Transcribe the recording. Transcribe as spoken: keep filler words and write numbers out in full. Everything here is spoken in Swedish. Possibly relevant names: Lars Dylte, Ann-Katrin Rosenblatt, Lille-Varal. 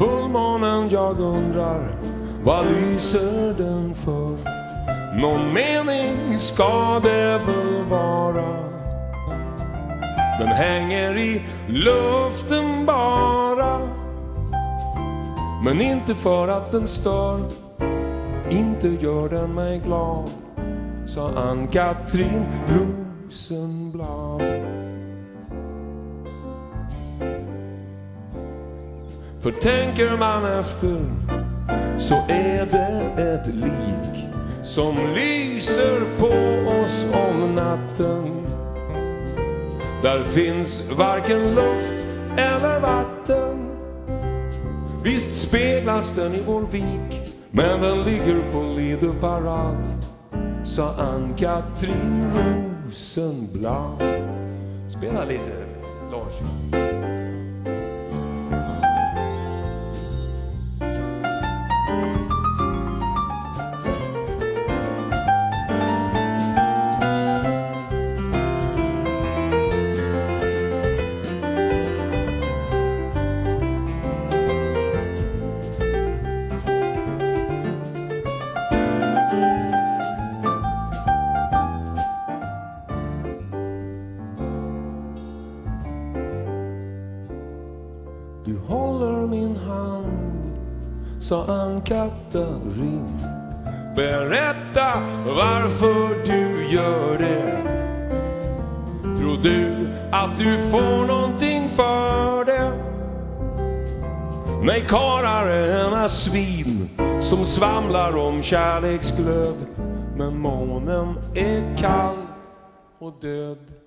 fullmånen, jag undrar, vad lyser den för? Någon mening ska det väl vara. Den hänger i luften bara, men inte för att den stör. Inte gör den mig glad, sa Ann-Katrin Rosenblatt. För tänker man efter, så är det ett lik som lyser på oss om natten. Där finns varken luft eller vatten. Visst speglas den i vår vik, men den ligger på Lille-Varal, sa Ann-Katrin Rosenblatt. Spela lite, Lars. Du håller min hand, sa Ann-Katrin. Berätta varför du gör det. Tror du att du får någonting för det? Nej, karlar är ena svin som svamlar om kärleksglöd, men månen är kall och död.